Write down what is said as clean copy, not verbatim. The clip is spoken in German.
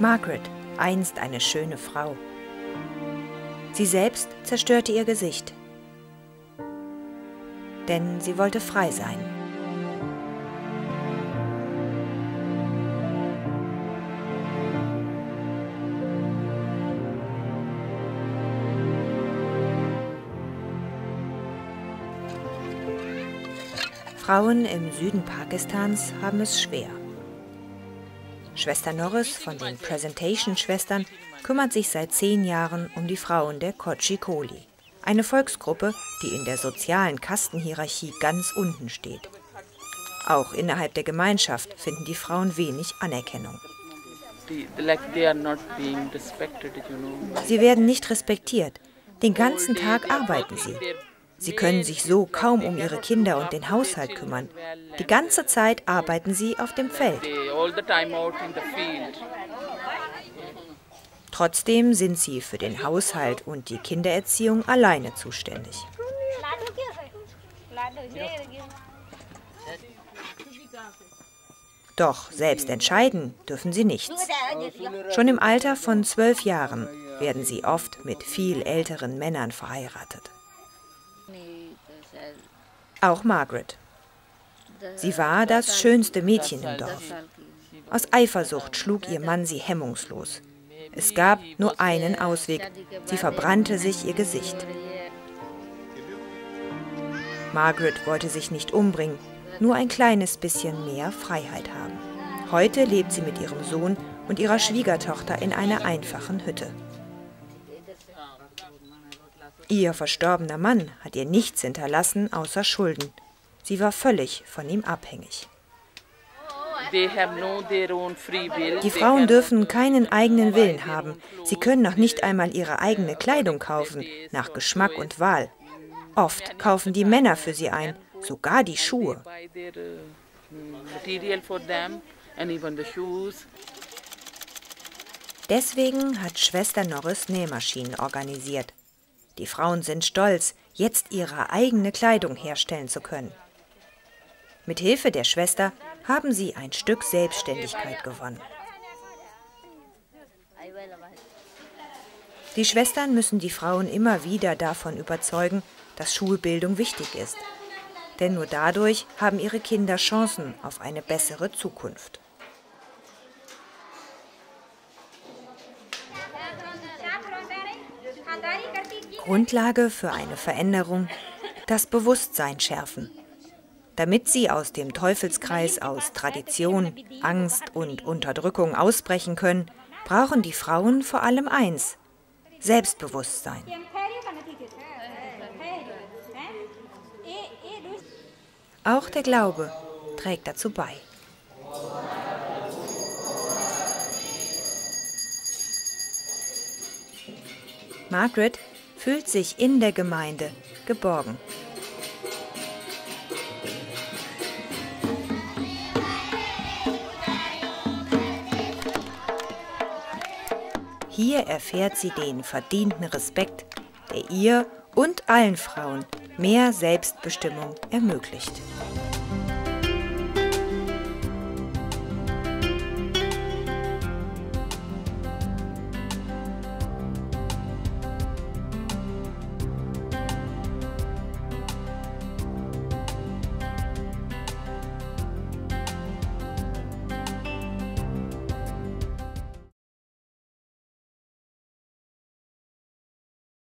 Margaret, einst eine schöne Frau. Sie selbst zerstörte ihr Gesicht, denn sie wollte frei sein. Frauen im Süden Pakistans haben es schwer. Schwester Norris von den Presentation-Schwestern kümmert sich seit 10 Jahren um die Frauen der Kochi-Koli, eine Volksgruppe, die in der sozialen Kastenhierarchie ganz unten steht. Auch innerhalb der Gemeinschaft finden die Frauen wenig Anerkennung. Sie werden nicht respektiert. Den ganzen Tag arbeiten sie. Sie können sich so kaum um ihre Kinder und den Haushalt kümmern. Die ganze Zeit arbeiten sie auf dem Feld. Trotzdem sind sie für den Haushalt und die Kindererziehung alleine zuständig. Doch selbst entscheiden dürfen sie nichts. Schon im Alter von 12 Jahren werden sie oft mit viel älteren Männern verheiratet. Auch Margaret. Sie war das schönste Mädchen im Dorf. Aus Eifersucht schlug ihr Mann sie hemmungslos. Es gab nur einen Ausweg. Sie verbrannte sich ihr Gesicht. Margaret wollte sich nicht umbringen, nur ein kleines bisschen mehr Freiheit haben. Heute lebt sie mit ihrem Sohn und ihrer Schwiegertochter in einer einfachen Hütte. Ihr verstorbener Mann hat ihr nichts hinterlassen außer Schulden. Sie war völlig von ihm abhängig. Die Frauen dürfen keinen eigenen Willen haben. Sie können noch nicht einmal ihre eigene Kleidung kaufen, nach Geschmack und Wahl. Oft kaufen die Männer für sie ein, sogar die Schuhe. Deswegen hat Schwester Norris Nähmaschinen organisiert. Die Frauen sind stolz, jetzt ihre eigene Kleidung herstellen zu können. Mit Hilfe der Schwester haben sie ein Stück Selbstständigkeit gewonnen. Die Schwestern müssen die Frauen immer wieder davon überzeugen, dass Schulbildung wichtig ist. Denn nur dadurch haben ihre Kinder Chancen auf eine bessere Zukunft. Grundlage für eine Veränderung: das Bewusstsein schärfen, damit sie aus dem Teufelskreis aus Tradition, Angst und Unterdrückung ausbrechen können, brauchen die Frauen vor allem eins: Selbstbewusstsein. Auch der Glaube trägt dazu bei. Margaret fühlt sich in der Gemeinde geborgen. Hier erfährt sie den verdienten Respekt, der ihr und allen Frauen mehr Selbstbestimmung ermöglicht.